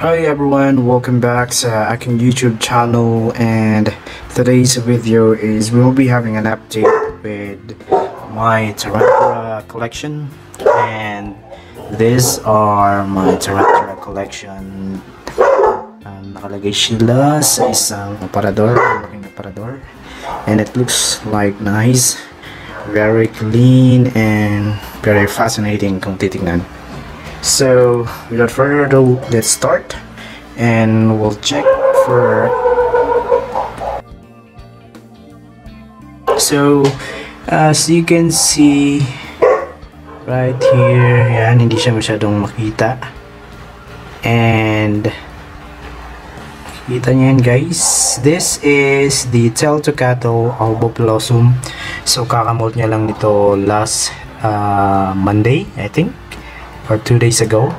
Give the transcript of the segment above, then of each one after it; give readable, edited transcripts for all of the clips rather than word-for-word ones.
Hi everyone, welcome back to Akim YouTube channel, and today's video is we'll be having an update with my tarantula collection, and these are my tarantula collection. Nakalagay sila sa isang aparador, and it looks like nice, very clean and very fascinating kung titignan. So without further ado, let's start and we'll check for... So as you can see right here, yan, hindi siya masyadong makita, and kita niyan guys, this is the Telto cattle albopilosum. So kakamold niya lang dito last Monday, I think, or 2 days ago,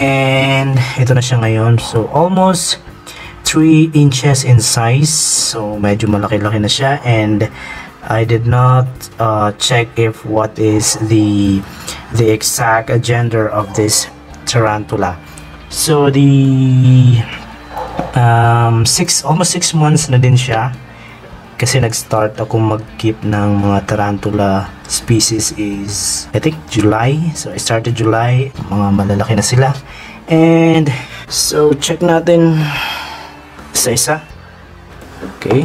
and ito na siya ngayon. So almost 3 inches in size, so medyo malaki-laki na siya, and I did not check if what is the exact gender of this tarantula. So the almost 6 months na din siya, kasi nag-start ako mag-keep ng mga tarantula species is, I think, July. So I started July, mga malalaki na sila. And so check natin sa isa. Okay.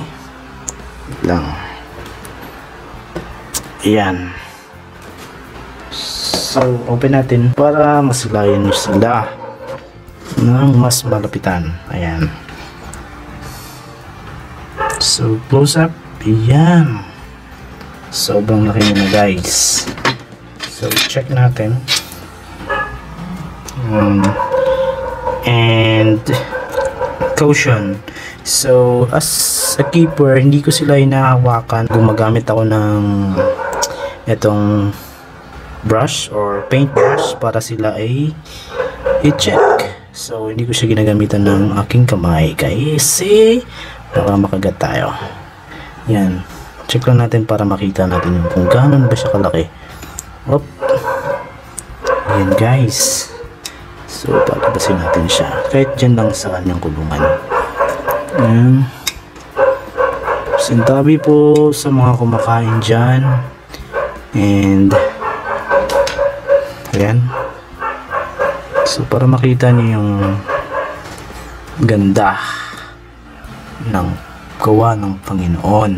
Lang. Ayan. So open natin para masulayan sila ng mas malapitan. Ayan. So close up, ayan, sobrang laki na guys. So check natin, and caution, so as a keeper hindi ko sila inahawakan. Gumagamit ako ng itong brush or paint brush para sila ay i-check. So hindi ko siya ginagamitan ng aking kamay kasi para makagat tayo. Yan, check lang natin para makita natin yung kung gano'n ba siya kalaki. Op. Yan guys, so patabasin natin siya kahit dyan lang sa kanyang kulungan. Yan, sintabi po sa mga kumakain dyan, and yan, so para makita niyo yung ganda ng gawa ng Panginoon.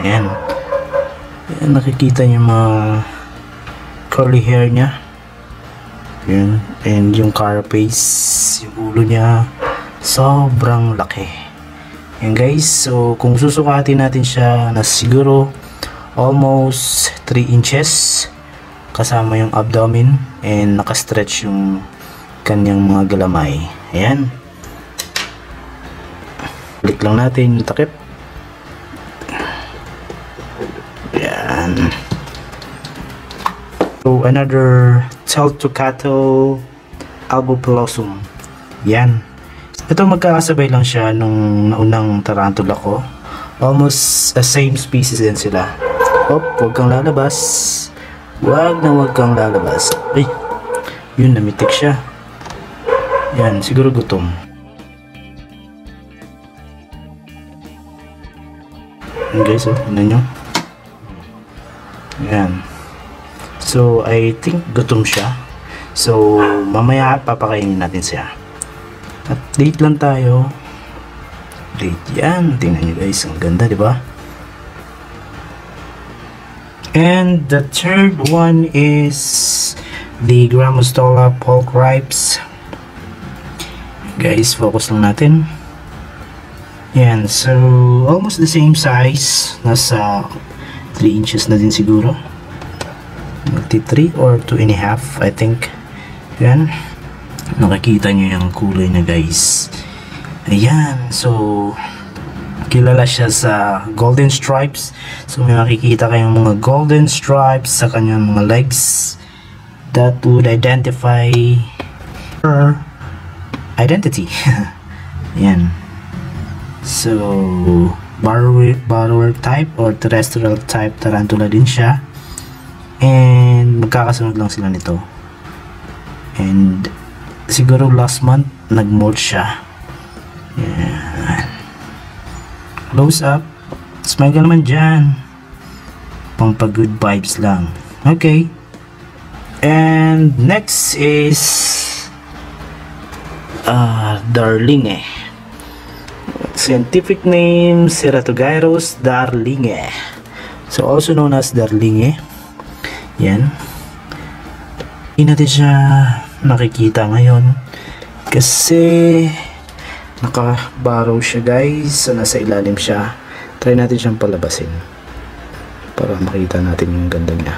Ayan. Ayan, nakikita niyo mga curly hair niya. Ayan. And yung carapace, yung ulo niya, sobrang laki. Ayan guys, so kung susukatin natin siya na siguro almost 3 inches kasama yung abdomen, and nakastretch yung kanyang mga galamay. Ayan. Balik lang natin yung takip. Ayan. So another Tliltocatl albopilosum. Yan. Ito magkakasabay lang siya nung naunang tarantula ko. Almost the same species din sila. Op, huwag kang lalabas. Huwag kang lalabas. Ay, yun, namitik siya. Yan, siguro gutom. Guys, tignan nyo. Ayan. So I think gutom siya, so mamaya papakainin natin siya. Update lang tayo. Update yan. Tingnan nyo guys, ang ganda, diba? And the third one is the Gramostola pork ripes. Guys, focus lang natin. Yan, so almost the same size, nasa 3 inches na din siguro, 3 or 2.5 I think. Yan, nakikita nyo yung kulay na guys. Ayan, so kilala siya sa golden stripes, so may makikita kayong mga golden stripes sa kanyang mga legs that would identify her identity. Yan. So burrower type or terrestrial type tarantula din siya, and magkakasunod lang sila nito, and siguro last month nag-molt siya. Ayan. Close up. Smile naman dyan. Pampa good vibes lang. Okay. And next is darlingi. Scientific name Ceratogyrus darlingi. So also known as darlingi. Yan. Hindi natin siya nakikita ngayon kasi nakabarrow siya, guys. So nasa ilalim siya. Try natin siyang palabasin para makita natin yung ganda niya.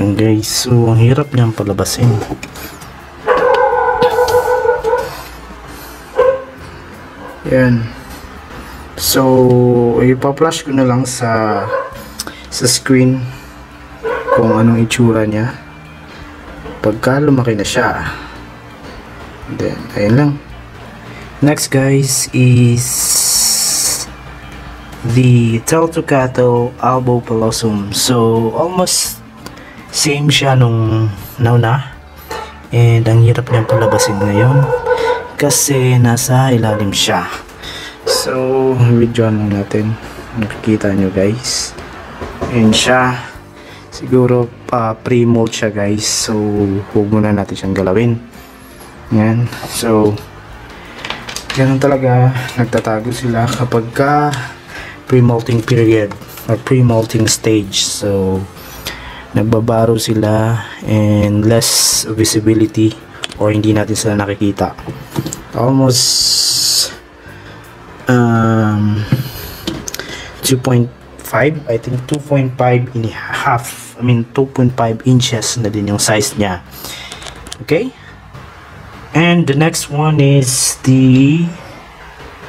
And guys, so ang hirap niyang palabasin. Yan. So, ipa-flash ko na lang sa screen kung anong itsura niya pagka lumaki na siya. Then, ayun lang. Next, guys, is the Telto cattle albopilosum. So, almost same siya nung nauna. And ang hirap niyang palabasin ngayon kasi nasa ilalim siya. So, withdrawn lang natin. Nakikita nyo, guys. And siya, siguro pre-molt siya, guys. So, huwag muna natin siyang galawin. Yan. So, ganun talaga, nagtatago sila kapag ka pre-molting period or pre-molting stage. So, nagbabaro sila and less visibility or hindi natin sila nakikita. Almost 2.5, I think 2.5 and a half. I mean 2.5 inches na din yung size niya. Okay? And the next one is the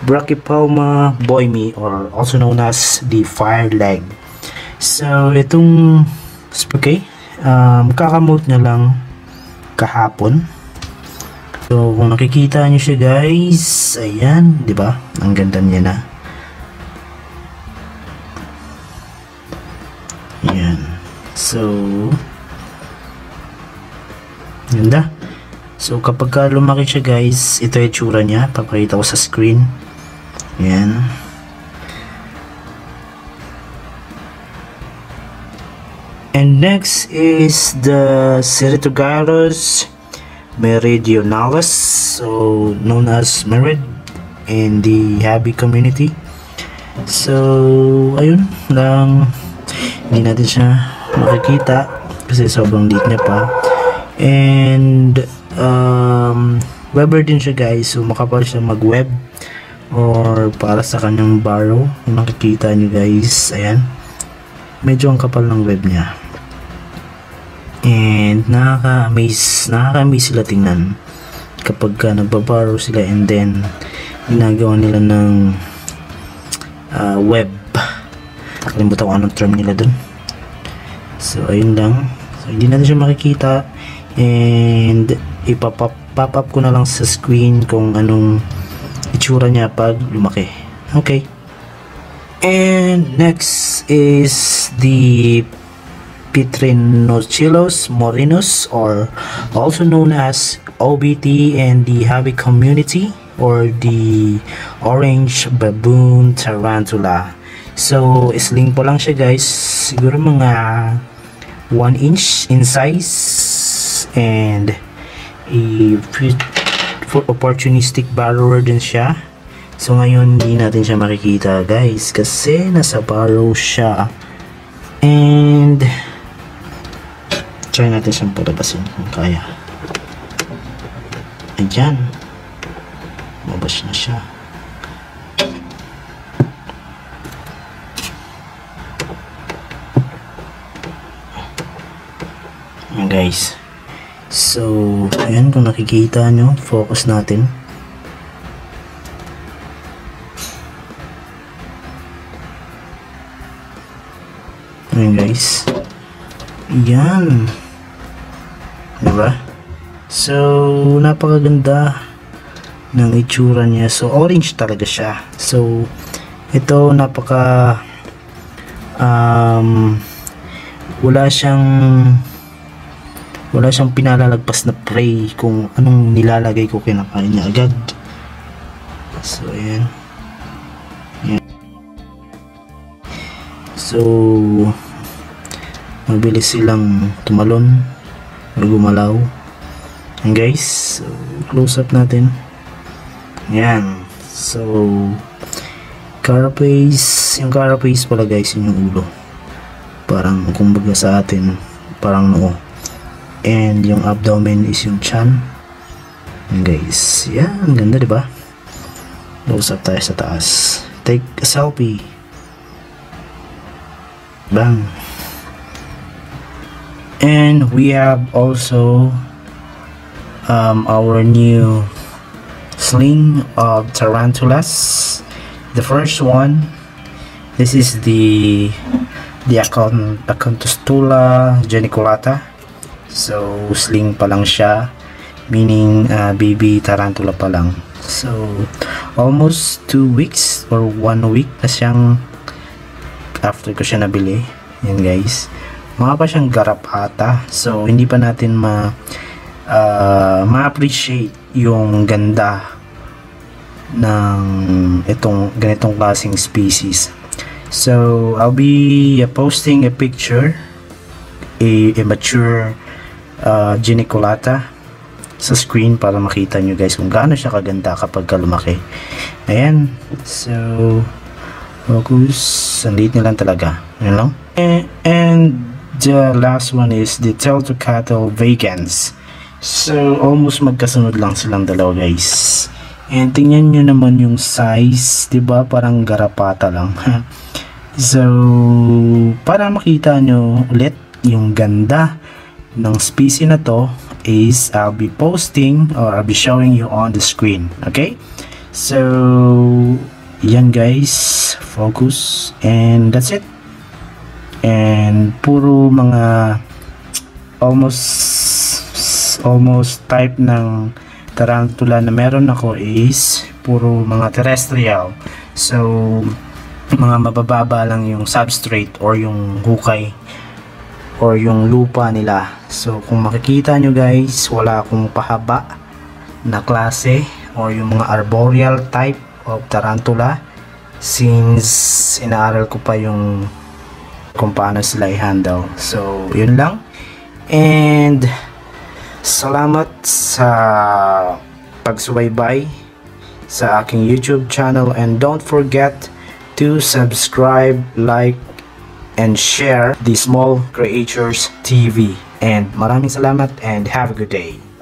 Brachypalma Boimy, or also known as the fire leg. So, itong okay, kakamote niya lang kahapon. So, kung nakikita niyo siya, guys, ayan, di ba? Ang ganda niya na. Ayan. So, ganda. So, kapag ka lumaki siya, guys, ito yung tsura niya. Papakita ko sa screen. Ayan. And next is the Cerito Garas Meridionalis, so known as Merid in the Habi community. So, ayun lang. Hindi natin siya makikita kasi sobrang liit niya pa. And webber din siya, guys, so makapal siya mag-web or para sa kanyang barrow. Nakikita niyo, guys, ayan, medyo ang kapal ng web niya and nakaka-amaze sila tingnan kapag ka nagbabarrow sila and then ginagawa nila ng web. Nakalimutan ko anong term nila dun. So ayun lang, so hindi natin siya makikita and ipapop-up ko na lang sa screen kung anong itsura niya pag lumaki. Okay. And next is the Pterinochilus murinus, or also known as OBT in the Habi community, or the orange baboon tarantula. So sling po lang siya, guys, siguro mga 1 inch in size and a opportunistic borrower din siya. So ngayon hindi natin siya makikita, guys, kasi nasa borrow siya. And try natin siyang palabasin kung kaya. Ayan, mabas na siya. Guys, so ayan, kung nakikita nyo, focus natin. Ayan, guys, ayan, diba? So napakaganda ng itsura niya. So orange talaga siya. So ito napaka wala siyang pinalalagpas na prey kung anong nilalagay ko, kinakain niya agad. So ayan, ayan. So mabilis silang tumalon or gumalaw. And guys, so close up natin. Ayan, so carapace, yung carapace pala guys, yun yung ulo, parang kumbaga sa atin parang noo. And yung abdomen is yung chan. And guys, yan, ang ganda diba? Close up tayo sa taas. Take a selfie. Bang. And we have also our new sling of tarantulas. The first one, this is the accountostula geniculata. So sling pa lang siya, meaning baby tarantula pa lang. So almost 2 weeks or 1 week na siyang after ko siya nabili. Yan guys, mga pa siyang garapata, so hindi pa natin ma-appreciate yung ganda ng itong ganitong klaseng species. So I'll be posting a picture, a mature geniculata sa screen para makita nyo guys kung gaano siya kaganda kapag lumaki. Ayan, so focus, ang liit nilang talaga, you know? And the last one is the Telto cattle vacants. So almost magkasunod lang silang dalawa guys. And tingnan nyo naman yung size, diba? Parang garapata lang. So para makita nyo ulit yung ganda ng species na to is I'll be posting or I'll be showing you on the screen. Okay, so yan guys, focus, and that's it. And puro mga almost type ng tarantula na meron ako is puro mga terrestrial, so mga mabababa lang yung substrate or yung hukay or yung lupa nila. So kung makikita nyo guys, wala akong pahaba na klase or yung mga arboreal type of tarantula, since inaaral ko pa yung kung paano sila i-handle. So yun lang, and salamat sa pagsubaybay sa aking YouTube channel, and don't forget to subscribe, like, and share the SmallCreatures TV. And maraming salamat and have a good day.